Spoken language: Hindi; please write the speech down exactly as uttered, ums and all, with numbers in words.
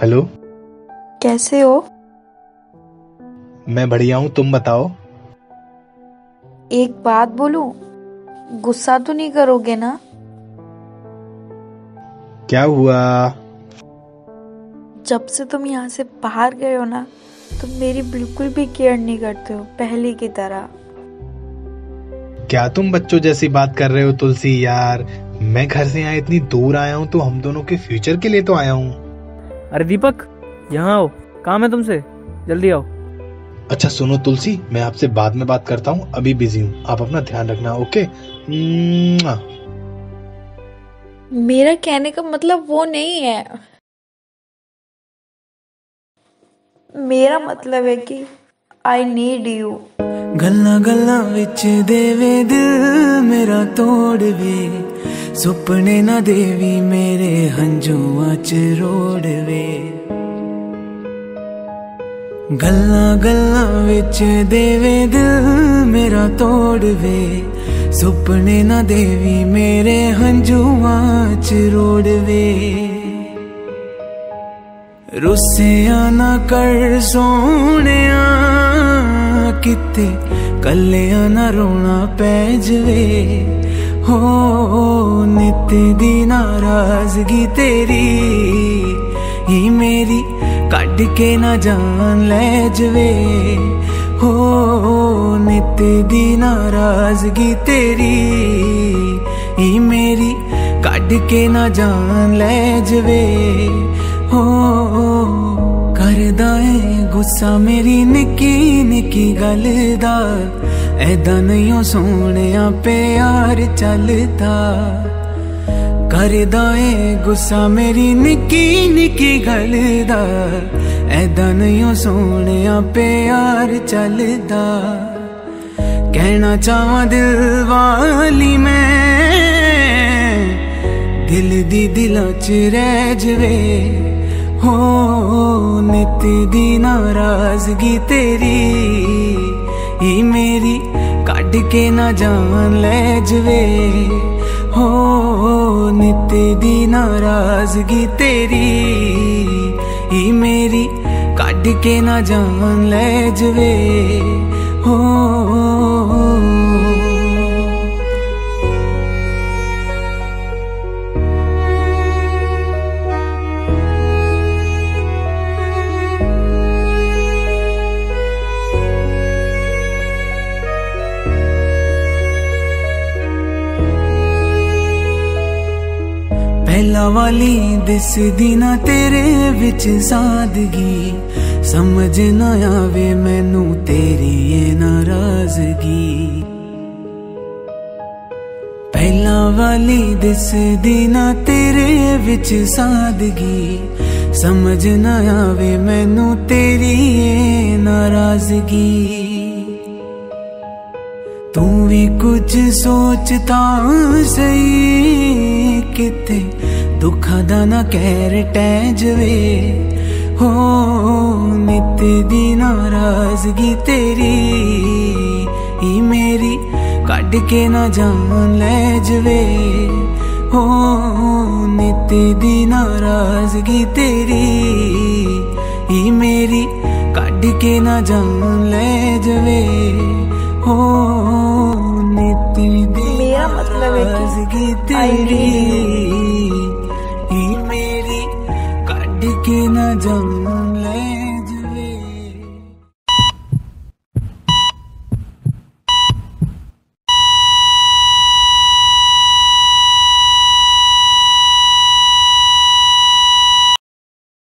हेलो, कैसे हो? मैं बढ़िया हूँ, तुम बताओ। एक बात बोलूं, गुस्सा तो नहीं करोगे ना? क्या हुआ? जब से तुम यहाँ से बाहर गए हो ना, तुम मेरी बिल्कुल भी केयर नहीं करते हो पहले की तरह। क्या तुम बच्चों जैसी बात कर रहे हो तुलसी? यार, मैं घर से यहाँ इतनी दूर आया हूँ तो हम दोनों के फ्यूचर के लिए तो आया हूँ। अरे दीपक, यहाँ आओ, काम है तुमसे, जल्दी आओ। अच्छा सुनो तुलसी, मैं आपसे बाद में बात करता हूँ, अभी बिजी हूँ, आप अपना ध्यान रखना, ओके? मेरा कहने का मतलब वो नहीं है, मेरा मतलब है कि आई नीड यू। गल्ला गल्ला विच देवे दिल मेरा तोड़ वे, सुपने ना देवी मेरे हंजुआ च रोड़ वे। गल्ला गल्ला विच देवे दिल मेरा तोड़ वे, सुपने ना देवी मेरे हंजुआ च रोड़ वे। रुस्सिया ना कर सोने किते, कलिया ना रोना पै जवे। हो नित दी नाराजगी तेरी ही मेरी कट के ना जान ले जवे। हो नित दी नाराजगी तेरी ही मेरी कट के ना जान ले जवे। हो करदा ऐ गुस्सा मेरी निकी निकी गल दा, ऐदा नहीं सोहणिया प्यार चलदा। करदा ऐ गुस्सा मेरी निकी निकी गल दा, ऐदा नहीं सोहणिया प्यार चलदा। कहना चाहां दिल वाली मैं, दिल दी दिलां च रह जवे। हो नित दी नाराजगी तेरी ही मेरी कट के ना जान ले जवे। हो नित दी नाराजगी तेरी ही मेरी कट के ना जान ले जवे। हो पहला वाली दिस दिना तेरे विच सादगी, समझ ना आवे मैनू तेरी ये नाराजगी। पहला वाली दिस दिना तेरे विच सादगी, समझ ना आवे मैनू तेरी ये नाराजगी। तू भी कुछ सोचता सही, किते दुखा दा ना कहर टह जवे। हो नित दी नाराजगी तेरी ही मेरी कट के ना जान ले जवे। हो नित दी नाराजगी तेरी ही मेरी कट के ना जान ले जवे। हो नित दी नाराजगी तेरी ही मेरी कट के ना जान ले।